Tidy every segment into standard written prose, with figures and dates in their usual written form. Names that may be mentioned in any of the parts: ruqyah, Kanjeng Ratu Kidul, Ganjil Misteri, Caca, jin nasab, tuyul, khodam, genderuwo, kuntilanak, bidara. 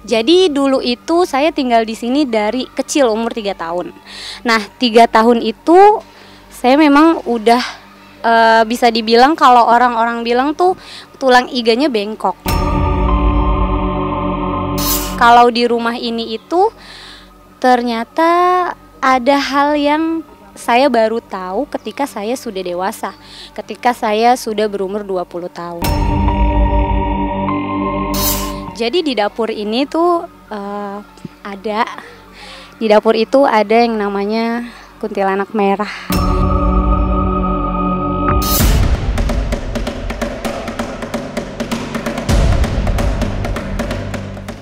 Jadi dulu itu saya tinggal di sini dari kecil, umur 3 tahun. Nah, 3 tahun itu saya memang udah bisa dibilang kalau orang-orang bilang tuh tulang iganya bengkok. Kalau di rumah ini itu ternyata ada hal yang saya baru tahu ketika saya sudah dewasa, ketika saya sudah berumur 20 tahun. Jadi di dapur ini tuh ada yang namanya kuntilanak merah.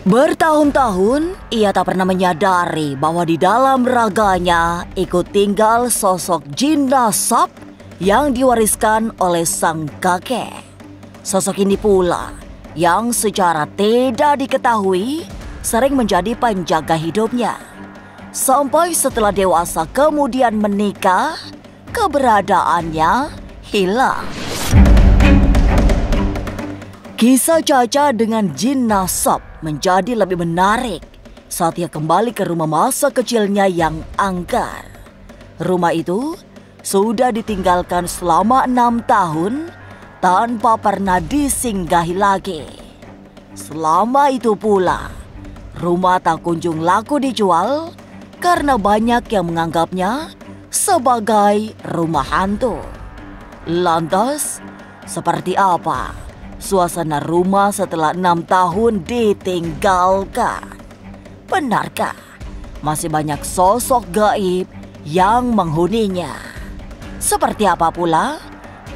Bertahun-tahun ia tak pernah menyadari bahwa di dalam raganya ikut tinggal sosok jin nasab yang diwariskan oleh sang kakek. Sosok ini pula yang secara tidak diketahui sering menjadi penjaga hidupnya. Sampai setelah dewasa kemudian menikah, keberadaannya hilang. Kisah Caca dengan jin nasab menjadi lebih menarik saat ia kembali ke rumah masa kecilnya yang angker. Rumah itu sudah ditinggalkan selama 6 tahun tanpa pernah disinggahi lagi. Selama itu pula, rumah tak kunjung laku dijual karena banyak yang menganggapnya sebagai rumah hantu. Lantas, seperti apa suasana rumah setelah 6 tahun ditinggalkan? Benarkah masih banyak sosok gaib yang menghuninya? Seperti apa pula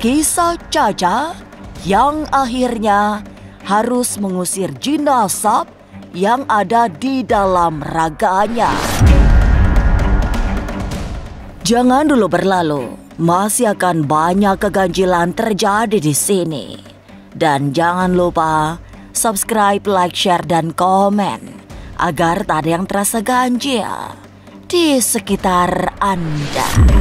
kisah Caca yang akhirnya harus mengusir jin nasab yang ada di dalam raganya? Jangan dulu berlalu, masih akan banyak keganjilan terjadi di sini. Dan jangan lupa subscribe, like, share, dan komen agar tak ada yang terasa ganjil di sekitar Anda.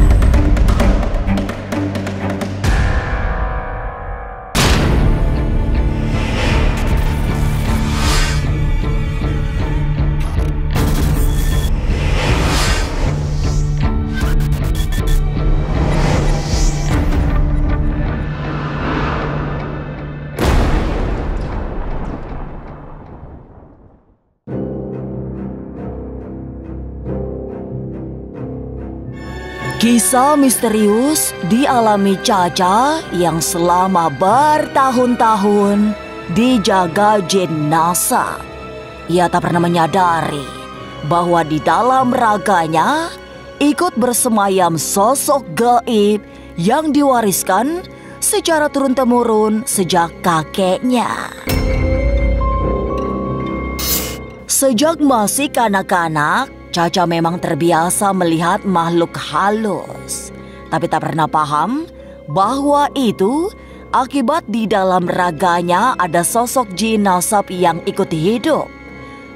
Kisah misterius dialami Caca yang selama bertahun-tahun dijaga jin nasab. Ia tak pernah menyadari bahwa di dalam raganya ikut bersemayam sosok gaib yang diwariskan secara turun-temurun sejak kakeknya. Sejak masih kanak-kanak, Caca memang terbiasa melihat makhluk halus, tapi tak pernah paham bahwa itu akibat di dalam raganya ada sosok jin nasab yang ikut hidup.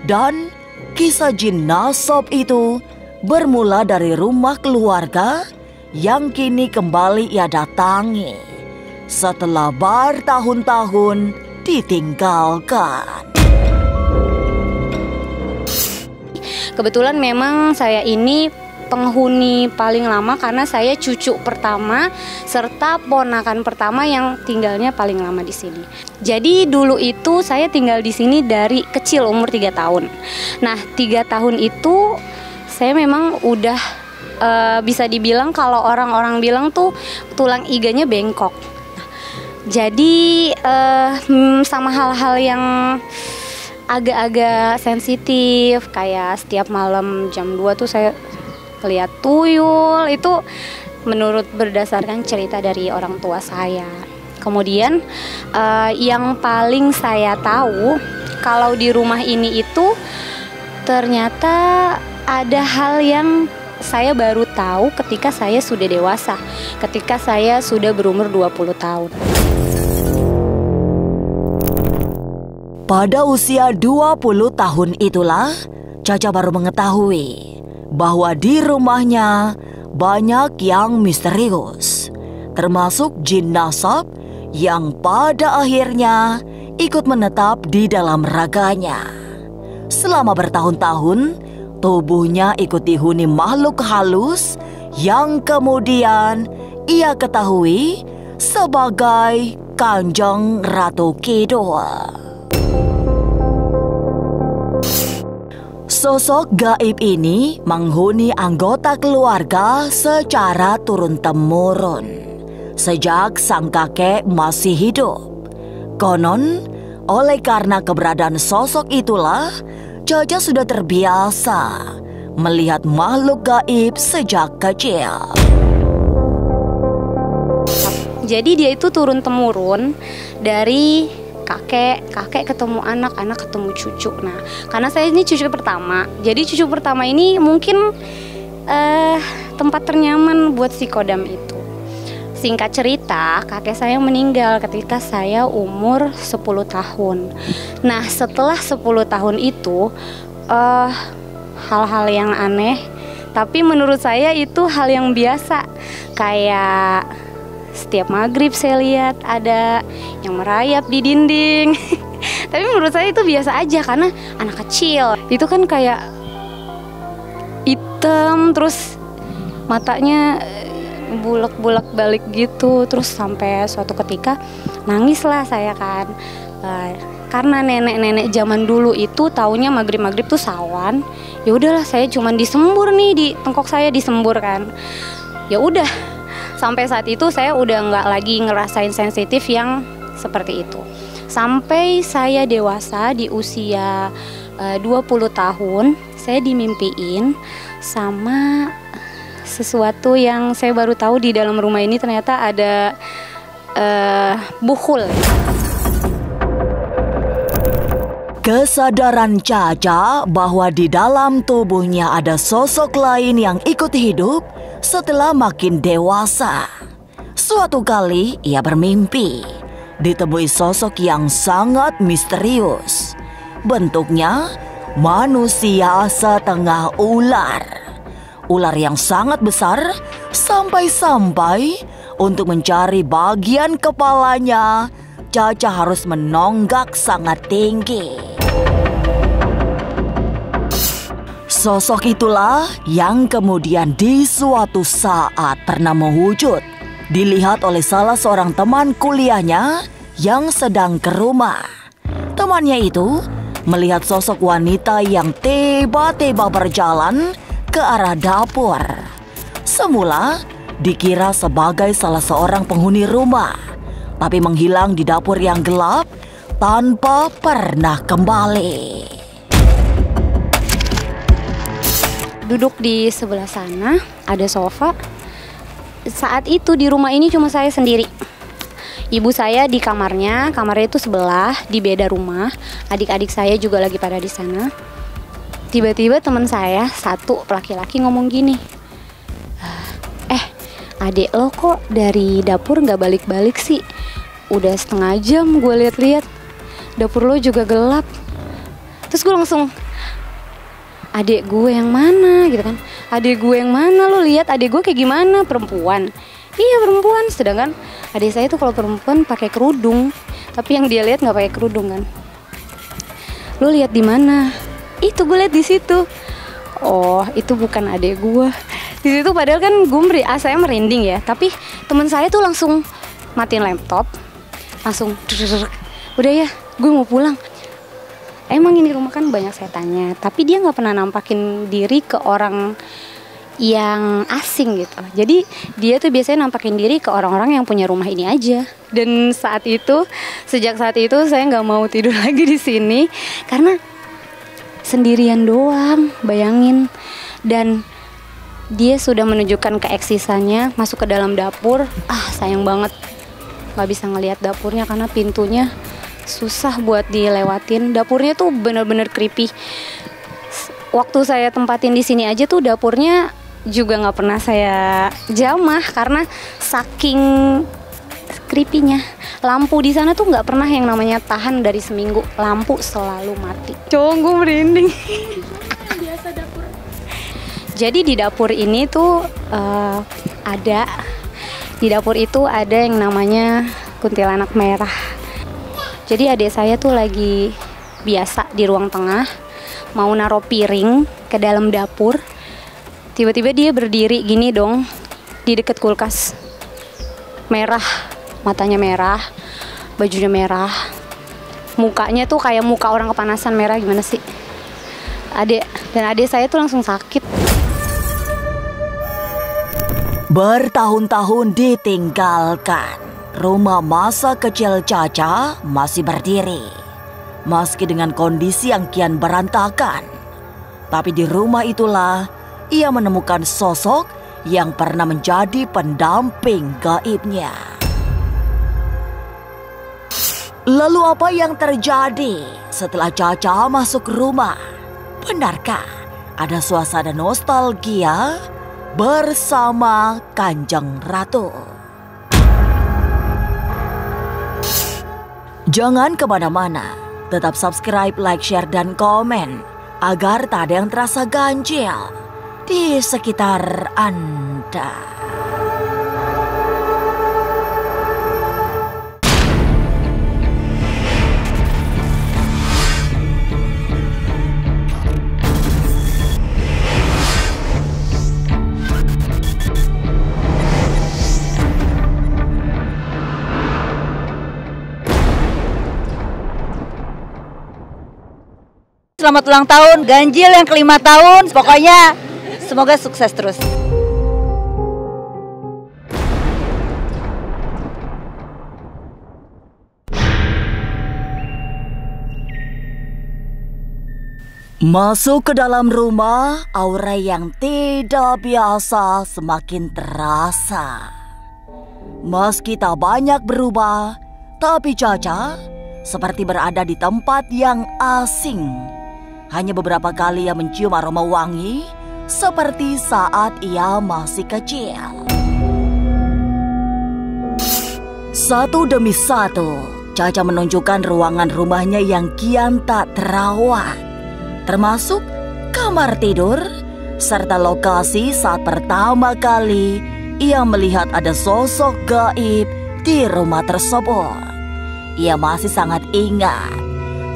Dan kisah jin nasab itu bermula dari rumah keluarga yang kini kembali ia datangi setelah bertahun-tahun ditinggalkan. Kebetulan memang saya ini penghuni paling lama karena saya cucu pertama serta ponakan pertama yang tinggalnya paling lama di sini. Jadi dulu itu saya tinggal di sini dari kecil, umur 3 tahun. Nah, 3 tahun itu saya memang udah bisa dibilang kalau orang-orang bilang tuh tulang iganya bengkok. Jadi sama hal-hal yang agak-agak sensitif, kayak setiap malam jam 2 tuh saya lihat tuyul. Itu menurut berdasarkan cerita dari orang tua saya. Kemudian yang paling saya tahu kalau di rumah ini itu ternyata ada hal yang saya baru tahu ketika saya sudah dewasa, ketika saya sudah berumur 20 tahun. Pada usia 20 tahun itulah Caca baru mengetahui bahwa di rumahnya banyak yang misterius, termasuk jin nasab yang pada akhirnya ikut menetap di dalam raganya. Selama bertahun-tahun, tubuhnya ikut dihuni makhluk halus yang kemudian ia ketahui sebagai Kanjeng Ratu Kidul. Sosok gaib ini menghuni anggota keluarga secara turun-temurun sejak sang kakek masih hidup. Konon, oleh karena keberadaan sosok itulah, Caca sudah terbiasa melihat makhluk gaib sejak kecil. Jadi dia itu turun-temurun dari kakek ketemu anak, anak ketemu cucu. Nah, karena saya ini cucu pertama, jadi cucu pertama ini mungkin tempat ternyaman buat si Kodam itu. Singkat cerita, kakek saya meninggal ketika saya umur 10 tahun. Nah, setelah 10 tahun itu, hal-hal yang aneh, tapi menurut saya itu hal yang biasa. Kayak setiap maghrib saya lihat ada yang merayap di dinding. Tapi menurut saya itu biasa aja, karena anak kecil. Itu kan kayak hitam, terus matanya bulak balik gitu, terus sampai suatu ketika nangislah saya kan, karena nenek-nenek zaman dulu itu taunya maghrib tuh sawan. Ya udahlah, saya cuman disembur nih, di tengkok saya disembur kan. Ya udah, sampai saat itu saya udah nggak lagi ngerasain sensitif yang seperti itu. Sampai saya dewasa di usia 20 tahun, saya dimimpiin sama sesuatu yang saya baru tahu di dalam rumah ini ternyata ada buhul. Kesadaran Caca bahwa di dalam tubuhnya ada sosok lain yang ikut hidup setelah makin dewasa. Suatu kali ia bermimpi ditemui sosok yang sangat misterius. Bentuknya manusia setengah ular. Ular yang sangat besar, sampai-sampai untuk mencari bagian kepalanya, Caca harus menonggak sangat tinggi. Sosok itulah yang kemudian di suatu saat pernah mewujud, dilihat oleh salah seorang teman kuliahnya yang sedang ke rumah. Temannya itu melihat sosok wanita yang tiba-tiba berjalan ke arah dapur. Semula dikira sebagai salah seorang penghuni rumah, tapi menghilang di dapur yang gelap tanpa pernah kembali. Duduk di sebelah sana ada sofa. Saat itu di rumah ini cuma saya sendiri. Ibu saya di kamarnya itu sebelah, di beda rumah. Adik-adik saya juga lagi pada di sana. Tiba-tiba teman saya satu laki-laki ngomong gini, adek lo kok dari dapur nggak balik-balik sih? Udah setengah jam gue lihat-lihat, dapur lo juga gelap." Terus gue langsung, adek gue yang mana gitu kan? Adek gue yang mana, lo lihat adek gue kayak gimana? Perempuan. Iya, perempuan. Sedangkan adek saya tuh kalau perempuan pakai kerudung, tapi yang dia lihat nggak pakai kerudung kan. Lo lihat di mana? Itu gue lihat di situ. Oh, itu bukan adek gue. Di situ padahal kan gue saya merinding ya. Tapi teman saya tuh langsung matiin laptop, langsung udah ya, gue mau pulang. Emang ini rumah kan banyak setannya, tapi dia nggak pernah nampakin diri ke orang yang asing gitu. Jadi dia tuh biasanya nampakin diri ke orang-orang yang punya rumah ini aja. Dan sejak saat itu saya nggak mau tidur lagi di sini karena sendirian doang, bayangin. Dan dia sudah menunjukkan keeksisannya, masuk ke dalam dapur. Ah, sayang banget gak bisa ngelihat dapurnya karena pintunya susah buat dilewatin. Dapurnya tuh bener-bener creepy. Waktu saya tempatin di sini aja tuh dapurnya juga gak pernah saya jamah karena saking creepy-nya. Lampu di sana tuh nggak pernah yang namanya tahan dari seminggu, lampu selalu mati. Gue merinding. Biasa dapur. Jadi di dapur ini tuh ada yang namanya kuntilanak merah. Jadi adik saya tuh lagi biasa di ruang tengah, mau naro piring ke dalam dapur, tiba-tiba dia berdiri gini dong di deket kulkas. Merah, matanya merah, bajunya merah, mukanya tuh kayak muka orang kepanasan merah, gimana sih? Adik saya tuh langsung sakit. Bertahun-tahun ditinggalkan, rumah masa kecil Caca masih berdiri. Meski dengan kondisi yang kian berantakan, tapi di rumah itulah ia menemukan sosok yang pernah menjadi pendamping gaibnya. Lalu apa yang terjadi setelah Caca masuk rumah? Benarkah ada suasana nostalgia bersama Kanjeng Ratu? Jangan kemana-mana, tetap subscribe, like, share, dan komen agar tak ada yang terasa ganjil di sekitar Anda. Selamat ulang tahun, ganjil yang ke-5 tahun. Pokoknya semoga sukses terus. Masuk ke dalam rumah, aura yang tidak biasa semakin terasa. Meski tak banyak berubah, tapi Caca seperti berada di tempat yang asing. Hanya beberapa kali ia mencium aroma wangi seperti saat ia masih kecil. Satu demi satu, Caca menunjukkan ruangan rumahnya yang kian tak terawat, termasuk kamar tidur serta lokasi saat pertama kali ia melihat ada sosok gaib di rumah tersebut. Ia masih sangat ingat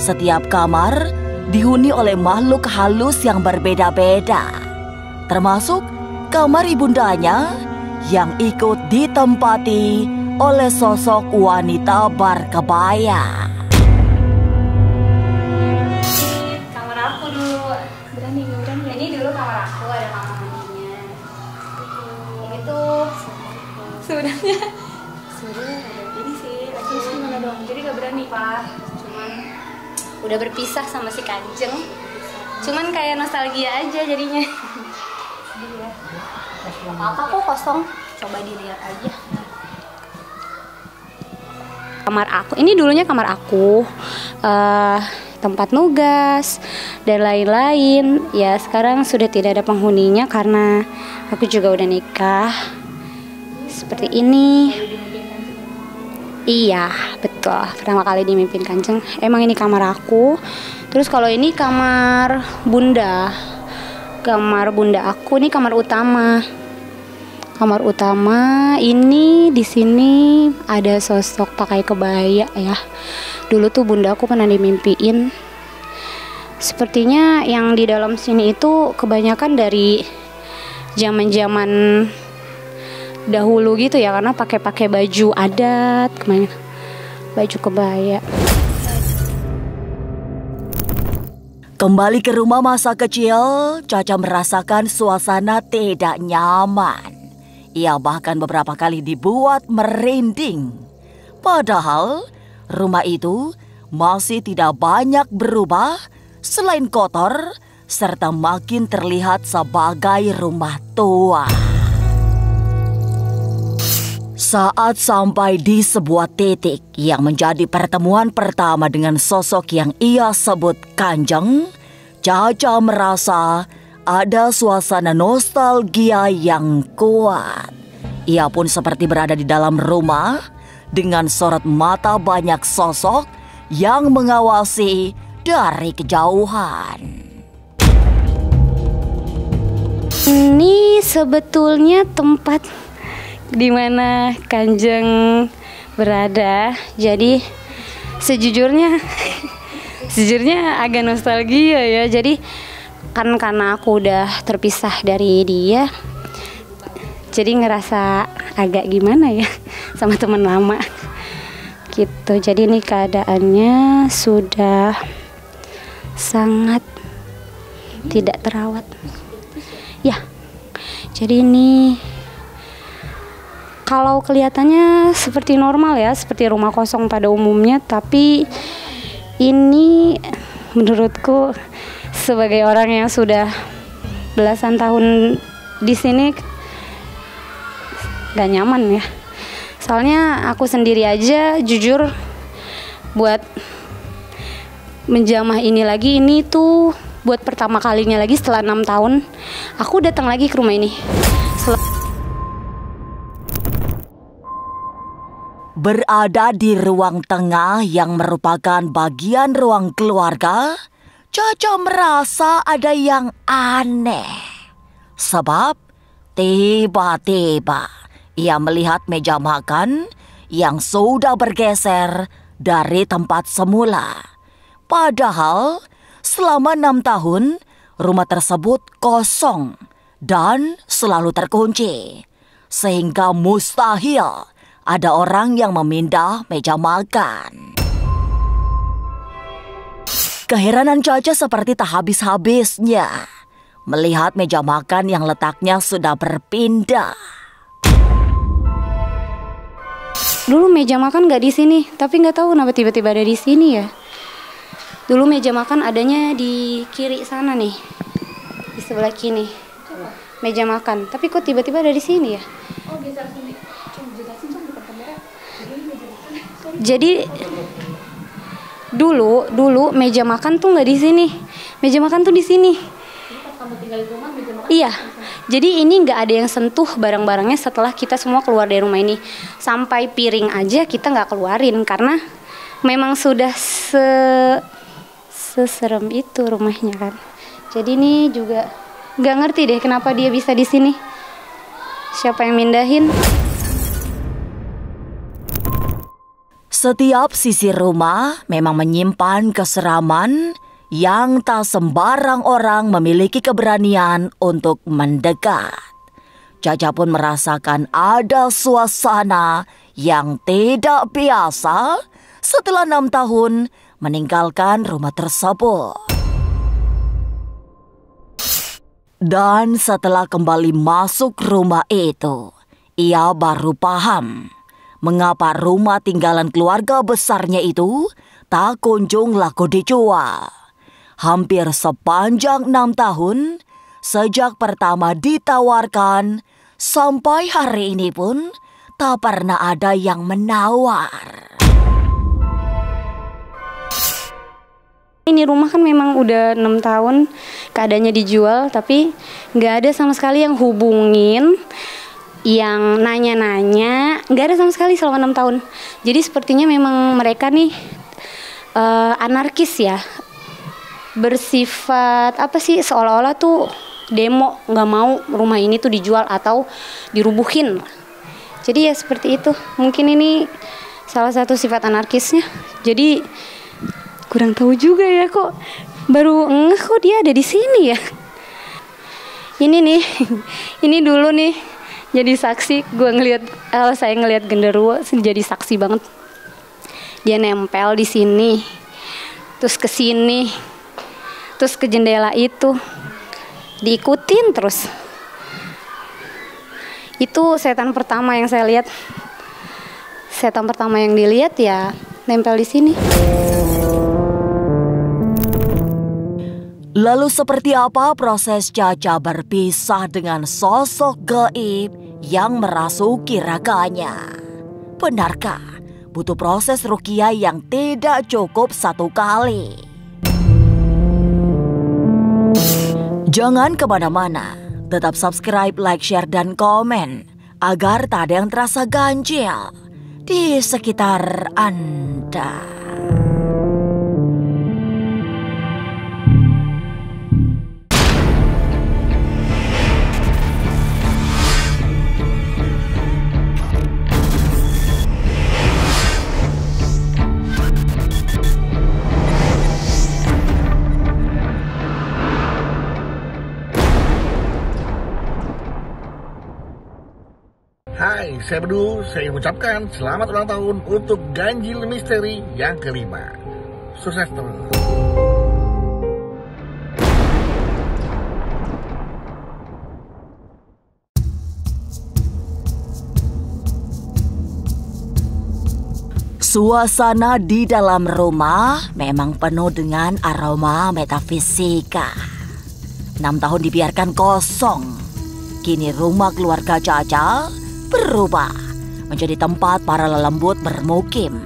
setiap kamar dihuni oleh makhluk halus yang berbeda-beda, termasuk kamar ibundanya yang ikut ditempati oleh sosok wanita berkebaya. Kamar aku dulu, berani. Ini dulu kamar aku, ada kamar mandinya. Itu sebenarnya ini sih, lagi mana dong? Jadi gak berani, Pak. Udah berpisah sama si Kanjeng, cuman kayak nostalgia aja jadinya. Apa kok kosong? Coba dilihat aja. Kamar aku, ini dulunya kamar aku, tempat nugas dan lain-lain. Ya sekarang sudah tidak ada penghuninya karena aku juga udah nikah. Seperti ini. Iya, betul. Pertama kali dimimpin Kanjeng. Emang ini kamar aku. Terus kalau ini kamar Bunda. Kamar Bunda aku ini kamar utama. Kamar utama ini di sini ada sosok pakai kebaya ya. Dulu tuh Bunda aku pernah dimimpiin. Sepertinya yang di dalam sini itu kebanyakan dari zaman-zaman dahulu gitu ya, karena pakai baju adat, baju kebaya. Kembali ke rumah masa kecil, Caca merasakan suasana tidak nyaman. Ia bahkan beberapa kali dibuat merinding. Padahal rumah itu masih tidak banyak berubah selain kotor serta makin terlihat sebagai rumah tua. Saat sampai di sebuah titik yang menjadi pertemuan pertama dengan sosok yang ia sebut Kanjeng, Caca merasa ada suasana nostalgia yang kuat. Ia pun seperti berada di dalam rumah dengan sorot mata banyak sosok yang mengawasi dari kejauhan. Ini sebetulnya tempat di mana Kanjeng berada. Jadi sejujurnya Sejujurnya agak nostalgia ya. Jadi kan karena aku udah terpisah dari dia, jadi ngerasa agak gimana ya sama teman lama gitu. Jadi ini keadaannya sudah sangat tidak terawat ya. Jadi ini kalau kelihatannya seperti normal ya, seperti rumah kosong pada umumnya, tapi ini menurutku sebagai orang yang sudah belasan tahun di sini gak nyaman ya. Soalnya aku sendiri aja jujur buat menjamah ini lagi, ini tuh buat pertama kalinya lagi setelah 6 tahun aku datang lagi ke rumah ini. Berada di ruang tengah yang merupakan bagian ruang keluarga, Caca merasa ada yang aneh. Sebab tiba-tiba ia melihat meja makan yang sudah bergeser dari tempat semula. Padahal selama 6 tahun rumah tersebut kosong dan selalu terkunci. Sehingga mustahil ada orang yang memindah meja makan. Keheranan Caca seperti tak habis-habisnya melihat meja makan yang letaknya sudah berpindah. Dulu meja makan nggak di sini, tapi nggak tahu kenapa tiba-tiba ada di sini ya. Dulu meja makan adanya di kiri sana nih, di sebelah kini meja makan, tapi kok tiba-tiba ada di sini ya? Oh, bisa sini. Jadi Dulu meja makan tuh nggak di sini, meja makan tuh di sini. Iya, jadi ini nggak ada yang sentuh barang-barangnya setelah kita semua keluar dari rumah ini. Sampai piring aja kita nggak keluarin karena memang sudah seserem itu rumahnya kan. Jadi ini juga nggak ngerti deh kenapa dia bisa di sini. Siapa yang mindahin? Setiap sisi rumah memang menyimpan keseraman yang tak sembarang orang memiliki keberanian untuk mendekat. Caca pun merasakan ada suasana yang tidak biasa setelah 6 tahun meninggalkan rumah tersebut. Dan setelah kembali masuk rumah itu, ia baru paham mengapa rumah tinggalan keluarga besarnya itu tak kunjung laku dijual. Hampir sepanjang 6 tahun, sejak pertama ditawarkan, sampai hari ini pun tak pernah ada yang menawar. Ini rumah kan memang udah 6 tahun keadaannya dijual, tapi nggak ada sama sekali yang hubungin, yang nanya-nanya, nggak ada sama sekali selama 6 tahun. Jadi sepertinya memang mereka nih anarkis ya, bersifat apa sih, seolah-olah tuh demo, nggak mau rumah ini tuh dijual atau dirubuhin. Jadi ya seperti itu, mungkin ini salah satu sifat anarkisnya. Jadi kurang tahu juga ya, kok baru ngeh kok dia ada di sini ya. Ini nih, ini dulu nih jadi saksi, saya ngelihat genderuwo jadi saksi banget. Dia nempel di sini, terus ke sini, terus ke jendela itu, diikutin terus. Itu setan pertama yang saya lihat. Setan pertama yang dilihat ya nempel di sini. Lalu seperti apa proses Caca berpisah dengan sosok gaib yang merasuki raganya? Benarkah butuh proses ruqyah yang tidak cukup 1 kali? Jangan kemana-mana, tetap subscribe, like, share, dan komen agar tak ada yang terasa ganjil di sekitar Anda. Hai, saya Bedu, saya mengucapkan selamat ulang tahun untuk Ganjil Misteri yang kelima. Sukses terus. Suasana di dalam rumah memang penuh dengan aroma metafisika. 6 tahun dibiarkan kosong. Kini rumah keluarga Caca berubah menjadi tempat para lelembut bermukim.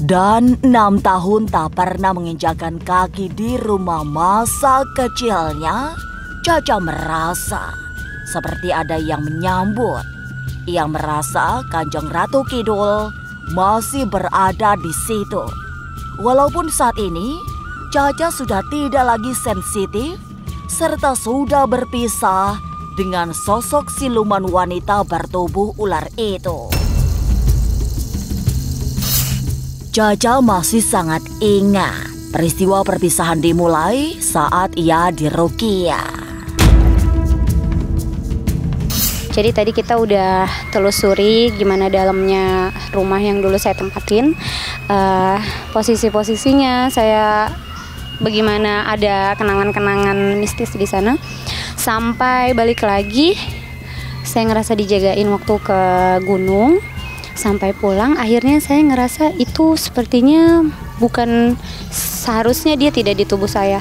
Dan 6 tahun tak pernah menginjakan kaki di rumah masa kecilnya, Caca merasa seperti ada yang menyambut. Ia merasa Kanjeng Ratu Kidul masih berada di situ. Walaupun saat ini Caca sudah tidak lagi sensitif serta sudah berpisah dengan sosok siluman wanita bertubuh ular itu. Caca masih sangat ingat peristiwa perpisahan dimulai saat ia diruqyah. Jadi tadi kita udah telusuri gimana dalamnya rumah yang dulu saya tempatin, posisi-posisinya saya bagaimana, ada kenangan-kenangan mistis di sana. Sampai balik lagi, saya ngerasa dijagain waktu ke gunung. Sampai pulang, akhirnya saya ngerasa itu sepertinya bukan, seharusnya dia tidak di tubuh saya.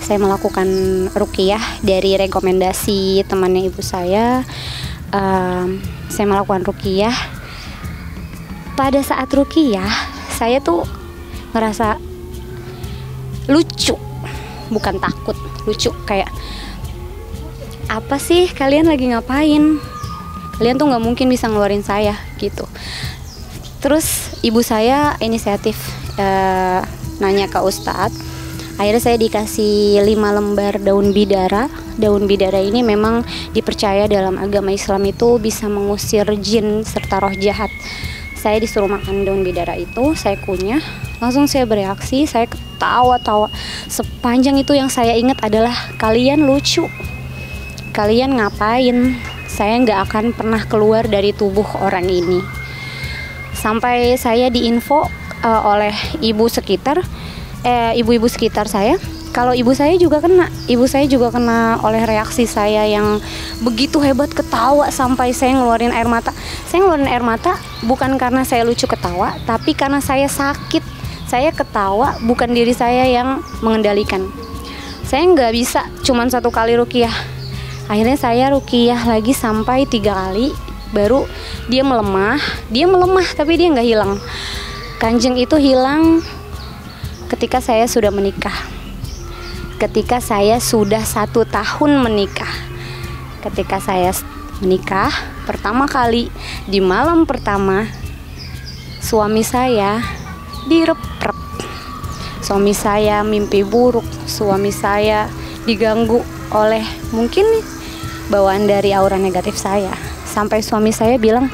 Saya melakukan ruqyah dari rekomendasi temannya ibu saya. Saya melakukan ruqyah. Pada saat ruqyah, saya tuh ngerasa lucu, bukan takut, lucu. Kayak apa sih, kalian lagi ngapain? Kalian tuh nggak mungkin bisa ngeluarin saya gitu. Terus ibu saya inisiatif nanya ke Ustadz. Akhirnya saya dikasih 5 lembar daun bidara. Daun bidara ini memang dipercaya dalam agama Islam itu bisa mengusir jin serta roh jahat. Saya disuruh makan daun bidara itu, saya kunyah. Langsung saya bereaksi, saya ketawa-tawa. Sepanjang itu yang saya ingat adalah, kalian lucu, kalian ngapain? Saya nggak akan pernah keluar dari tubuh orang ini. Sampai saya diinfo oleh ibu sekitar, ibu-ibu sekitar saya, kalau ibu saya juga kena oleh reaksi saya yang begitu hebat, ketawa sampai saya ngeluarin air mata. Saya ngeluarin air mata bukan karena saya lucu ketawa, tapi karena saya sakit. Saya ketawa bukan diri saya yang mengendalikan. Saya nggak bisa, cuman 1 kali ruqyah. Akhirnya saya ruqyah lagi sampai 3 kali, baru dia melemah. Dia melemah tapi dia nggak hilang. Kanjeng itu hilang ketika saya sudah menikah, ketika saya sudah 1 tahun menikah. Ketika saya menikah pertama kali, di malam pertama suami saya direprek. Suami saya mimpi buruk, suami saya diganggu oleh mungkin bawaan dari aura negatif saya. Sampai suami saya bilang,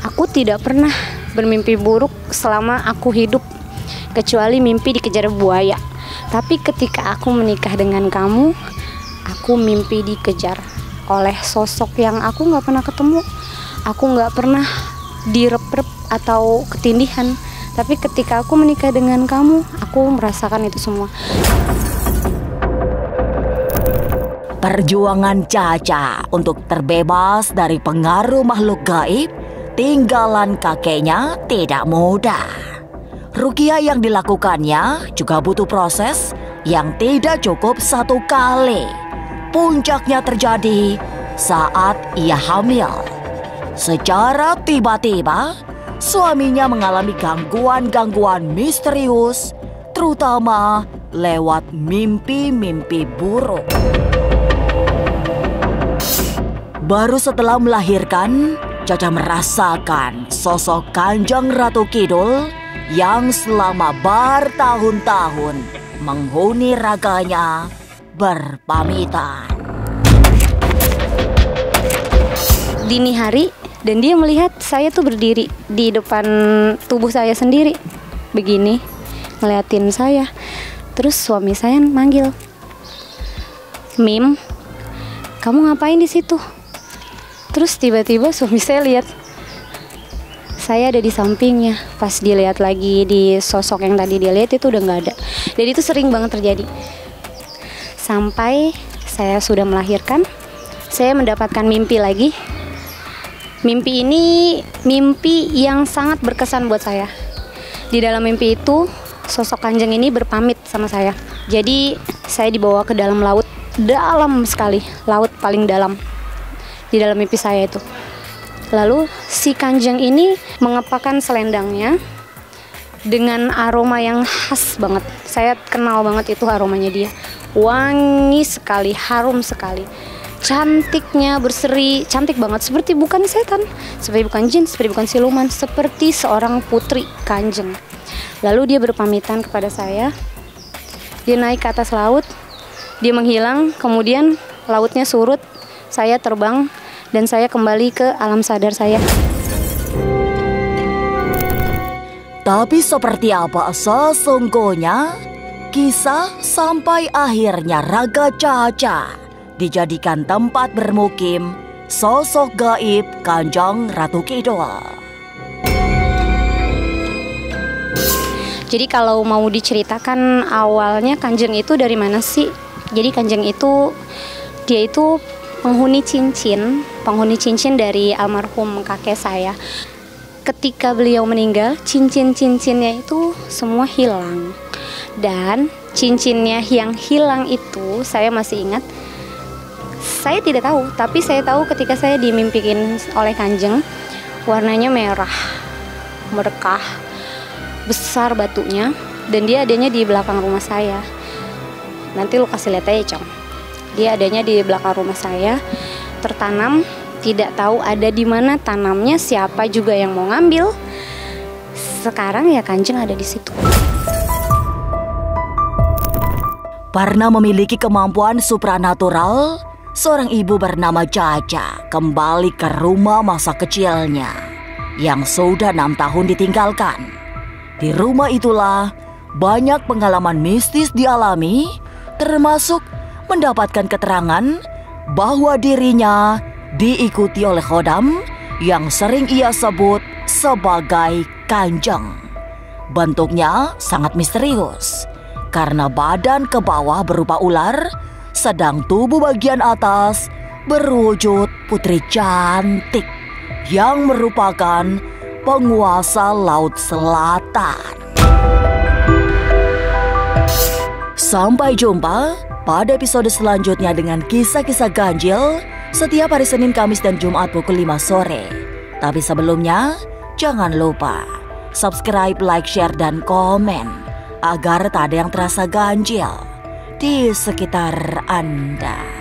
aku tidak pernah bermimpi buruk selama aku hidup, kecuali mimpi dikejar buaya. Tapi ketika aku menikah dengan kamu, aku mimpi dikejar oleh sosok yang aku gak pernah ketemu. Aku gak pernah direp-rep atau ketindihan. Tapi ketika aku menikah dengan kamu, aku merasakan itu semua. Perjuangan Caca untuk terbebas dari pengaruh makhluk gaib tinggalan kakeknya tidak mudah. Ruqyah yang dilakukannya juga butuh proses yang tidak cukup 1 kali. Puncaknya terjadi saat ia hamil. Secara tiba-tiba, suaminya mengalami gangguan-gangguan misterius, terutama lewat mimpi-mimpi buruk. Baru setelah melahirkan, Caca merasakan sosok Kanjeng Ratu Kidul yang selama bertahun-tahun menghuni raganya berpamitan. Dini hari, dan dia melihat saya tuh berdiri di depan tubuh saya sendiri, begini, ngeliatin saya. Terus suami saya manggil, Mim, kamu ngapain di situ? Terus tiba-tiba suami saya lihat saya ada di sampingnya. Pas dilihat lagi di sosok yang tadi dia lihat itu udah nggak ada. Jadi itu sering banget terjadi. Sampai saya sudah melahirkan, saya mendapatkan mimpi lagi. Mimpi ini mimpi yang sangat berkesan buat saya. Di dalam mimpi itu sosok Kanjeng ini berpamit sama saya. Jadi saya dibawa ke dalam laut, dalam sekali, laut paling dalam di dalam mimpi saya itu. Lalu si Kanjeng ini mengepakkan selendangnya dengan aroma yang khas banget. Saya kenal banget itu aromanya dia. Wangi sekali, harum sekali. Cantiknya berseri, cantik banget, seperti bukan setan, seperti bukan jin, seperti bukan siluman, seperti seorang putri Kanjeng. Lalu dia berpamitan kepada saya. Dia naik ke atas laut, dia menghilang, kemudian lautnya surut, saya terbang, dan saya kembali ke alam sadar saya. Tapi seperti apa sesungguhnya kisah sampai akhirnya Raga Caca dijadikan tempat bermukim sosok gaib Kanjeng Ratu Kidul. Jadi kalau mau diceritakan awalnya Kanjeng itu dari mana sih? Jadi Kanjeng itu, dia itu penghuni cincin dari almarhum kakek saya. Ketika beliau meninggal, cincin-cincinnya itu semua hilang. Dan cincinnya yang hilang itu saya masih ingat. Saya tidak tahu, tapi saya tahu ketika saya dimimpiin oleh Kanjeng, warnanya merah, merekah, besar batunya, dan dia adanya di belakang rumah saya. Nanti lu kasih lihat aja, Cong. Dia adanya di belakang rumah saya, tertanam, tidak tahu ada di mana tanamnya, siapa juga yang mau ngambil. Sekarang ya Kanjeng ada di situ. Karena memiliki kemampuan supranatural, seorang ibu bernama Caca kembali ke rumah masa kecilnya yang sudah 6 tahun ditinggalkan. Di rumah itulah banyak pengalaman mistis dialami, termasuk mendapatkan keterangan bahwa dirinya diikuti oleh khodam yang sering ia sebut sebagai Kanjeng. Bentuknya sangat misterius karena badan ke bawah berupa ular, sedang tubuh bagian atas berwujud putri cantik yang merupakan penguasa laut selatan. Sampai jumpa pada episode selanjutnya dengan kisah-kisah ganjil setiap hari Senin, Kamis, dan Jumat pukul 5 sore. Tapi sebelumnya, jangan lupa subscribe, like, share, dan komen agar tak ada yang terasa ganjil di sekitar Anda.